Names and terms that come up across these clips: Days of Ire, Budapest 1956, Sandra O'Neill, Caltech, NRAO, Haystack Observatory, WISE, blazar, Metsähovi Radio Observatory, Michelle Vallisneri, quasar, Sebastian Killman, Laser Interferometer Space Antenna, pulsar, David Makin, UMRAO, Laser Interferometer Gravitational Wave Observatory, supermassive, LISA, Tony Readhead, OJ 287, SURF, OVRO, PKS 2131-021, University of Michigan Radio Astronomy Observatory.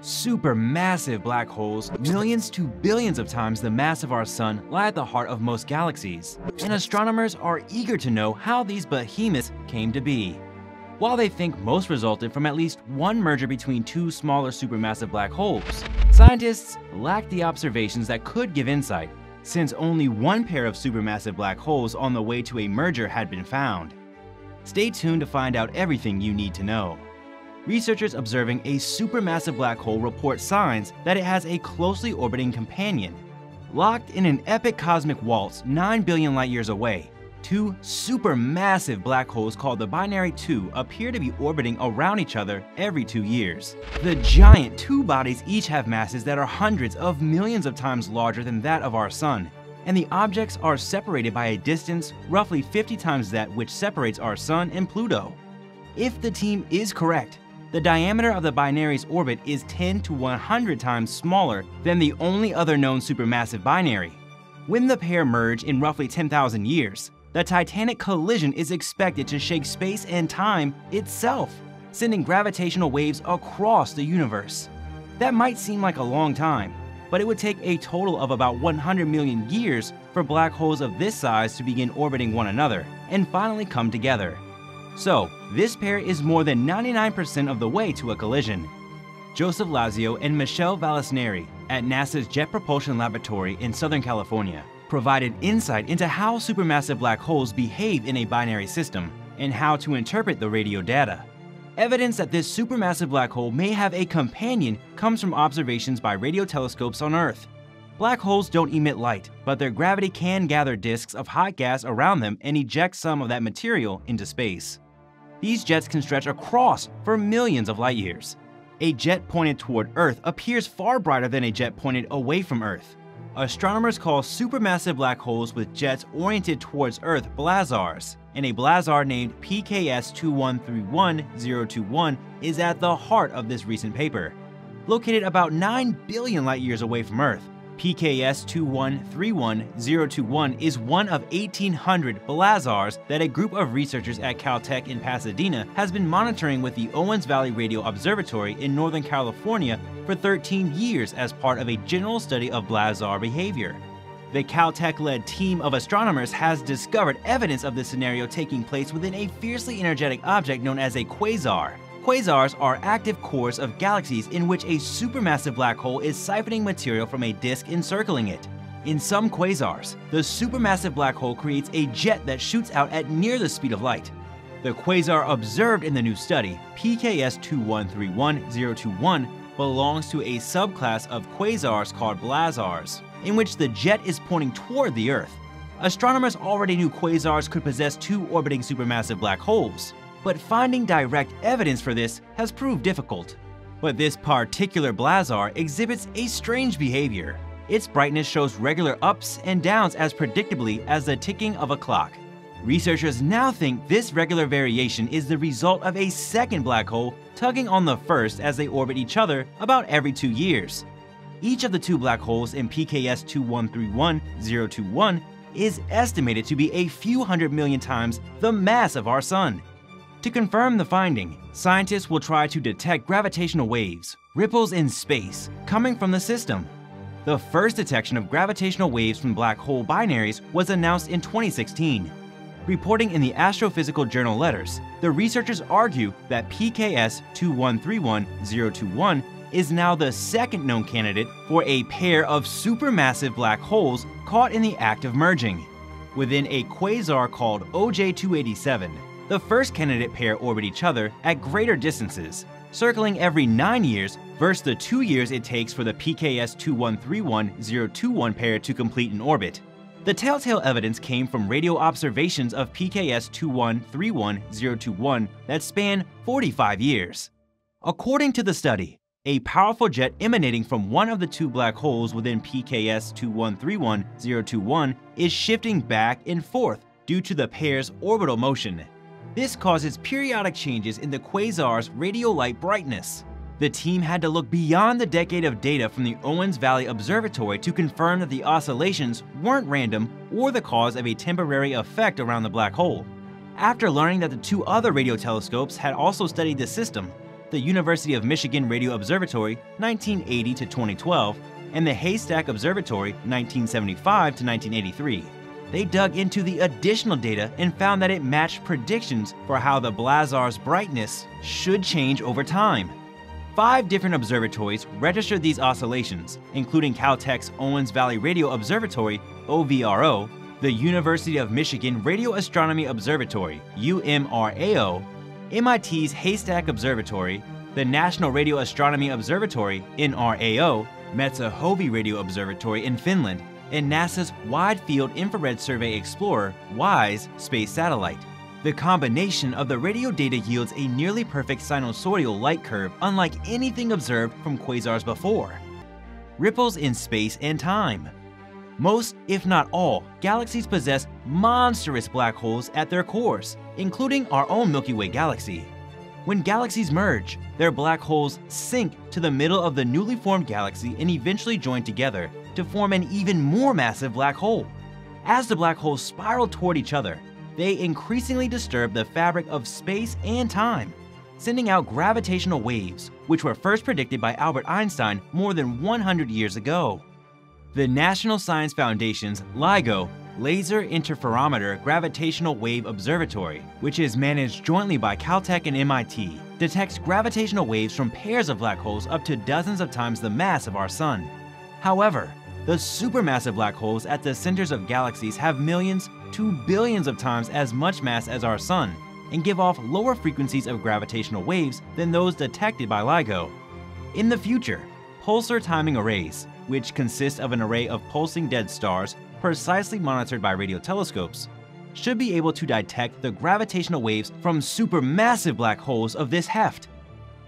Supermassive black holes, millions to billions of times the mass of our sun, lie at the heart of most galaxies, and astronomers are eager to know how these behemoths came to be. While they think most resulted from at least one merger between two smaller supermassive black holes, scientists lack the observations that could give insight, since only one pair of supermassive black holes on the way to a merger had been found. Stay tuned to find out everything you need to know. Researchers observing a supermassive black hole report signs that it has a closely orbiting companion. Locked in an epic cosmic waltz 9 billion light-years away, two supermassive black holes called the Binary 2 appear to be orbiting around each other every 2 years. The giant two bodies each have masses that are hundreds of millions of times larger than that of our Sun, and the objects are separated by a distance roughly 50 times that which separates our Sun and Pluto. If the team is correct, the diameter of the binary's orbit is 10 to 100 times smaller than the only other known supermassive binary. When the pair merge in roughly 10,000 years, the titanic collision is expected to shake space and time itself, sending gravitational waves across the universe. That might seem like a long time, but it would take a total of about 100 million years for black holes of this size to begin orbiting one another and finally come together. So, this pair is more than 99% of the way to a collision. Joseph Lazio and Michelle Vallisneri at NASA's Jet Propulsion Laboratory in Southern California provided insight into how supermassive black holes behave in a binary system and how to interpret the radio data. Evidence that this supermassive black hole may have a companion comes from observations by radio telescopes on Earth. Black holes don't emit light, but their gravity can gather disks of hot gas around them and eject some of that material into space. These jets can stretch across for millions of light years. A jet pointed toward Earth appears far brighter than a jet pointed away from Earth. Astronomers call supermassive black holes with jets oriented towards Earth blazars, and a blazar named PKS 2131-021 is at the heart of this recent paper. Located about 9 billion light years away from Earth, PKS 2131-021 is one of 1,800 blazars that a group of researchers at Caltech in Pasadena has been monitoring with the Owens Valley Radio Observatory in Northern California for 13 years as part of a general study of blazar behavior. The Caltech-led team of astronomers has discovered evidence of this scenario taking place within a fiercely energetic object known as a quasar. Quasars are active cores of galaxies in which a supermassive black hole is siphoning material from a disk encircling it. In some quasars, the supermassive black hole creates a jet that shoots out at near the speed of light. The quasar observed in the new study, PKS 2131-021, belongs to a subclass of quasars called blazars, in which the jet is pointing toward the Earth. Astronomers already knew quasars could possess two orbiting supermassive black holes, but finding direct evidence for this has proved difficult. But this particular blazar exhibits a strange behavior. Its brightness shows regular ups and downs as predictably as the ticking of a clock. Researchers now think this regular variation is the result of a second black hole tugging on the first as they orbit each other about every 2 years. Each of the two black holes in PKS 2131-021 is estimated to be a few hundred million times the mass of our Sun. To confirm the finding, scientists will try to detect gravitational waves, ripples in space, coming from the system. The first detection of gravitational waves from black hole binaries was announced in 2016. Reporting in the Astrophysical Journal Letters, the researchers argue that PKS 2131-021 is now the second known candidate for a pair of supermassive black holes caught in the act of merging, within a quasar called OJ 287. The first candidate pair orbit each other at greater distances, circling every 9 years versus the 2 years it takes for the PKS 2131-021 pair to complete an orbit. The telltale evidence came from radio observations of PKS 2131-021 that span 45 years. According to the study, a powerful jet emanating from one of the two black holes within PKS 2131-021 is shifting back and forth due to the pair's orbital motion. This causes periodic changes in the quasar's radio light brightness. The team had to look beyond the decade of data from the Owens Valley Observatory to confirm that the oscillations weren't random or the cause of a temporary effect around the black hole. After learning that the two other radio telescopes had also studied the system, the University of Michigan Radio Observatory, 1980 to 2012, and the Haystack Observatory, 1975 to 1983. They dug into the additional data and found that it matched predictions for how the blazar's brightness should change over time. 5 different observatories registered these oscillations, including Caltech's Owens Valley Radio Observatory, OVRO, the University of Michigan Radio Astronomy Observatory, UMRAO, MIT's Haystack Observatory, the National Radio Astronomy Observatory, NRAO, Metsähovi Radio Observatory in Finland, and NASA's Wide Field Infrared Survey Explorer, WISE, space satellite. The combination of the radio data yields a nearly perfect sinusoidal light curve unlike anything observed from quasars before. Ripples in space and time. Most, if not all, galaxies possess monstrous black holes at their cores, including our own Milky Way galaxy. When galaxies merge, their black holes sink to the middle of the newly formed galaxy and eventually join together to form an even more massive black hole. As the black holes spiral toward each other, they increasingly disturb the fabric of space and time, sending out gravitational waves, which were first predicted by Albert Einstein more than 100 years ago. The National Science Foundation's LIGO, Laser Interferometer Gravitational Wave Observatory, which is managed jointly by Caltech and MIT, detects gravitational waves from pairs of black holes up to dozens of times the mass of our Sun. However, the supermassive black holes at the centers of galaxies have millions to billions of times as much mass as our Sun and give off lower frequencies of gravitational waves than those detected by LIGO. In the future, pulsar timing arrays, which consist of an array of pulsing dead stars precisely monitored by radio telescopes, should be able to detect the gravitational waves from supermassive black holes of this heft.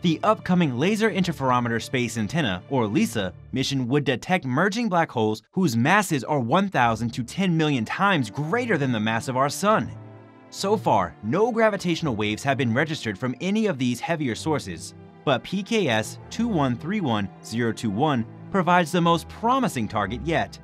The upcoming Laser Interferometer Space Antenna, or LISA, mission would detect merging black holes whose masses are 1,000 to 10 million times greater than the mass of our Sun. So far, no gravitational waves have been registered from any of these heavier sources, but PKS 2131-021 provides the most promising target yet.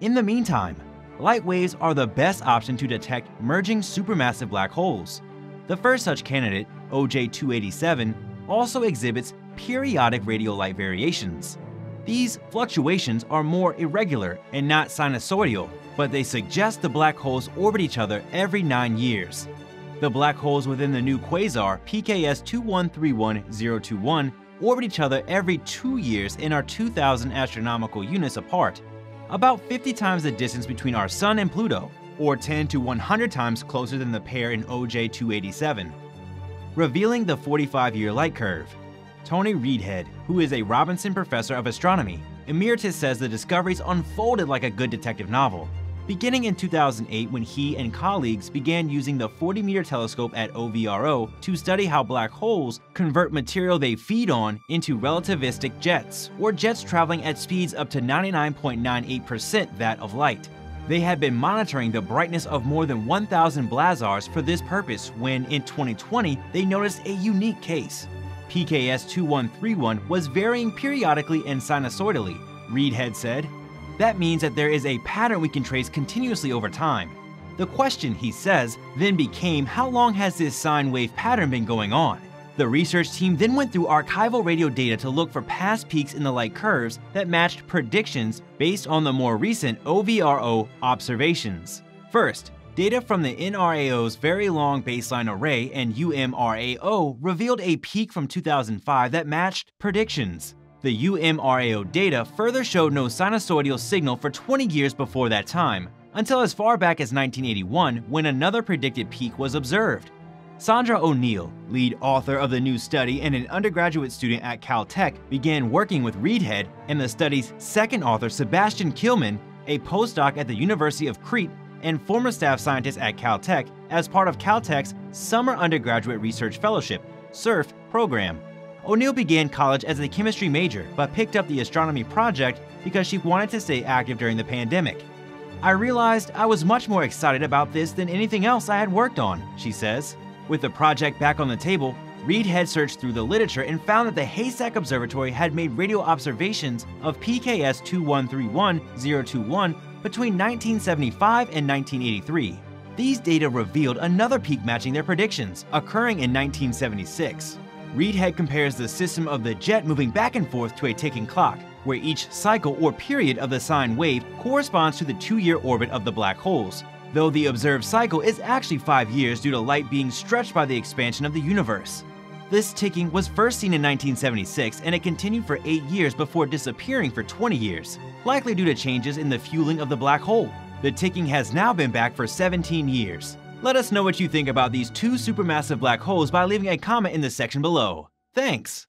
In the meantime, light waves are the best option to detect merging supermassive black holes. The first such candidate, OJ 287, also exhibits periodic radio light variations. These fluctuations are more irregular and not sinusoidal, but they suggest the black holes orbit each other every 9 years. The black holes within the new quasar PKS 2131-021 orbit each other every 2 years and are 2,000 astronomical units apart, about 50 times the distance between our Sun and Pluto, or 10 to 100 times closer than the pair in OJ 287. Revealing the 45-year light curve. Tony Readhead, who is a Robinson Professor of Astronomy, emeritus, says the discoveries unfolded like a good detective novel, beginning in 2008 when he and colleagues began using the 40-meter telescope at OVRO to study how black holes convert material they feed on into relativistic jets, or jets traveling at speeds up to 99.98% that of light. They had been monitoring the brightness of more than 1,000 blazars for this purpose when, in 2020, they noticed a unique case. PKS 2131 was varying periodically and sinusoidally, Readhead said. That means that there is a pattern we can trace continuously over time. The question, he says, then became how long has this sine wave pattern been going on? The research team then went through archival radio data to look for past peaks in the light curves that matched predictions based on the more recent OVRO observations. First, data from the NRAO's Very Long Baseline Array and UMRAO revealed a peak from 2005 that matched predictions. The UMRAO data further showed no sinusoidal signal for 20 years before that time, until as far back as 1981 when another predicted peak was observed. Sandra O'Neill, lead author of the new study and an undergraduate student at Caltech, began working with Readhead and the study's second author, Sebastian Killman, a postdoc at the University of Crete and former staff scientist at Caltech, as part of Caltech's Summer Undergraduate Research Fellowship, SURF, program. O'Neill began college as a chemistry major but picked up the astronomy project because she wanted to stay active during the pandemic. "I realized I was much more excited about this than anything else I had worked on," she says. With the project back on the table, Readhead searched through the literature and found that the Haystack Observatory had made radio observations of PKS 2131-021 between 1975 and 1983. These data revealed another peak matching their predictions, occurring in 1976. Readhead compares the system of the jet moving back and forth to a ticking clock, where each cycle or period of the sine wave corresponds to the 2-year orbit of the black holes, though the observed cycle is actually 5 years due to light being stretched by the expansion of the universe. This ticking was first seen in 1976, and it continued for 8 years before disappearing for 20 years, likely due to changes in the fueling of the black hole. The ticking has now been back for 17 years. Let us know what you think about these two supermassive black holes by leaving a comment in the section below. Thanks!